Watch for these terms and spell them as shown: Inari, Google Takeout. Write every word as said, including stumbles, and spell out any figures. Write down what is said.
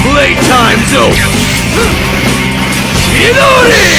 Playtime zone! Inari!